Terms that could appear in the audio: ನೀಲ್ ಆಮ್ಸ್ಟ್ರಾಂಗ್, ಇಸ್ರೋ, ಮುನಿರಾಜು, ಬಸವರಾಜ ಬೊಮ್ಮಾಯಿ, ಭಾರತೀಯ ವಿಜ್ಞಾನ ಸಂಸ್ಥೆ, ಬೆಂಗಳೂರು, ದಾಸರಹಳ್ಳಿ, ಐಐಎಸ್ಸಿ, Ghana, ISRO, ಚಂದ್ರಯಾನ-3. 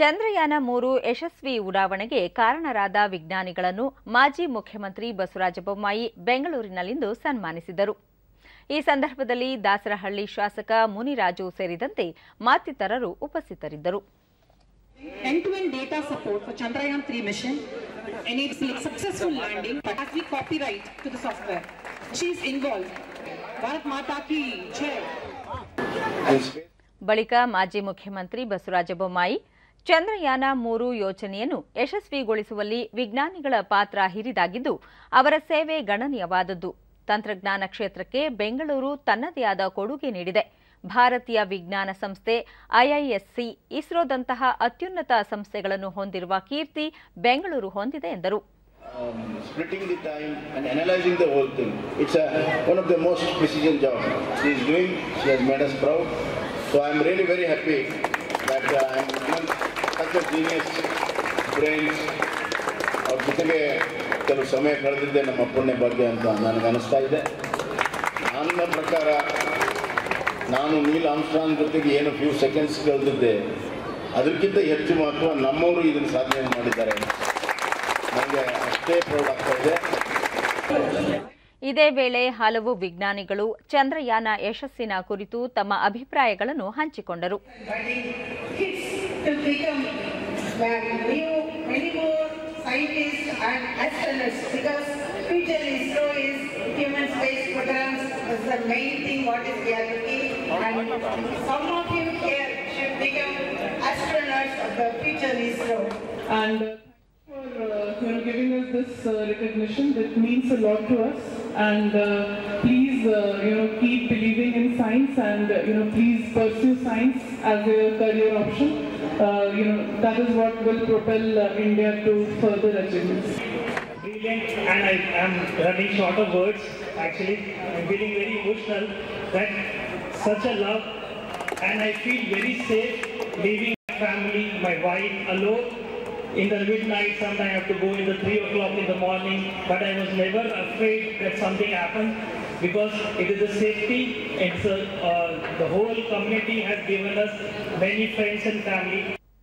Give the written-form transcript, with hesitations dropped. ಚಂದ್ರಯಾನ-3 ಯಶಸ್ವಿ ಉಡಾವಣೆಗೆ ಕಾರಣರಾದ ವಿಜ್ಞಾನಿಗಳನ್ನು ಮಾಜಿ ಮುಖ್ಯಮಂತ್ರಿ ಬಸವರಾಜ ಬೊಮ್ಮಾಯಿ ಬೆಂಗಳೂರಿನಲ್ಲಿಂದು ಸನ್ಮಾನಿಸಿದರು. ಈ ಸಂದರ್ಭದಲ್ಲಿ ದಾಸರಹಳ್ಳಿ ಶಾಸಕ ಮುನಿರಾಜು ಸೇರಿದಂತೆ ಮಾತಿತರರು ಉಪಸ್ಥಿತರಿದ್ದರು. ಬಳಿಕ ಮಾಜಿ ಮುಖ್ಯಮಂತ್ರಿ ಬಸವರಾಜ ಬೊಮ್ಮಾಯಿ ಚಂದ್ರಯಾನ-3 ಯೋಜನೆಯನ್ನು ಯಶಸ್ವಿಗೊಳಿಸುವಲ್ಲಿ ವಿಜ್ಞಾನಿಗಳ ಪಾತ್ರ ಹಿರಿದಾಗಿದ್ದು ಅವರ ಸೇವೆ ಗಣನೀಯವಾದದ್ದು. ತಂತ್ರಜ್ಞಾನ ಕ್ಷೇತ್ರಕ್ಕೆ ಬೆಂಗಳೂರು ತನ್ನದೇ ಆದ ಕೊಡುಗೆ ನೀಡಿದೆ. ಭಾರತೀಯ ವಿಜ್ಞಾನ ಸಂಸ್ಥೆ ಐಐಎಸ್ಸಿ, ಇಸ್ರೋದಂತಹ ಅತ್ಯುನ್ನತ ಸಂಸ್ಥೆಗಳನ್ನು ಹೊಂದಿರುವ ಕೀರ್ತಿ ಬೆಂಗಳೂರು ಹೊಂದಿದೆ ಎಂದರು. Splitting the time and analyzing the whole thing, it's one of the most precision jobs she is doing. She has made us proud, so I am really very happy that I am among such a genius brains. Aur jitne ಕೆಲವು ಸಮಯ ಕಳೆದಿದ್ದೆ ನಮ್ಮ ಪುಣ್ಯ ಭಾಗ್ಯ ಅಂತ ನನಗೆ ಅನಿಸ್ತಾ ಇದೆ. ನನ್ನ ಪ್ರಕಾರ ನಾನು ನೀಲ್ ಆಮ್ಸ್ಟ್ರಾಂಗ್ ಜೊತೆಗೆ ಏನು ಫ್ಯೂ ಸೆಕೆಂಡ್ಸ್ ಕಳೆದಿದ್ದೆ, ಅದಕ್ಕಿಂತ ಹೆಚ್ಚು ಮಹತ್ವ ನಮ್ಮವರು ಇದನ್ನು ಸಾಧನೆ ಮಾಡಿದ್ದಾರೆ. ನನಗೆ ಅಷ್ಟೇ ಪ್ರೌಡ್ ಆಗ್ತಾ ಇದೆ. ಇದೇ ವೇಳೆ ಹಲವು ವಿಜ್ಞಾನಿಗಳು ಚಂದ್ರಯಾನ ಯಶಸ್ಸಿನ ಕುರಿತು ತಮ್ಮ ಅಭಿಪ್ರಾಯಗಳನ್ನು ಹಂಚಿಕೊಂಡರು. Scientists and astronauts, because future ISRO is human space programs is the main thing what is we are looking, and some of you here should become astronauts of the future ISRO. And for giving us this recognition, that means a lot to us. And please, keep believing in science, and please pursue science as a career option. That is what will propel India to further achievements. Brilliant, and I am running short of words. Actually, I am feeling very emotional that such a love, and I feel very safe leaving my family, my wife alone in the midnight. Sometimes I have to go in the 3 o'clock in the morning, but I was never afraid that something happened, because it is a safety. It's the whole community has given us many friends and family.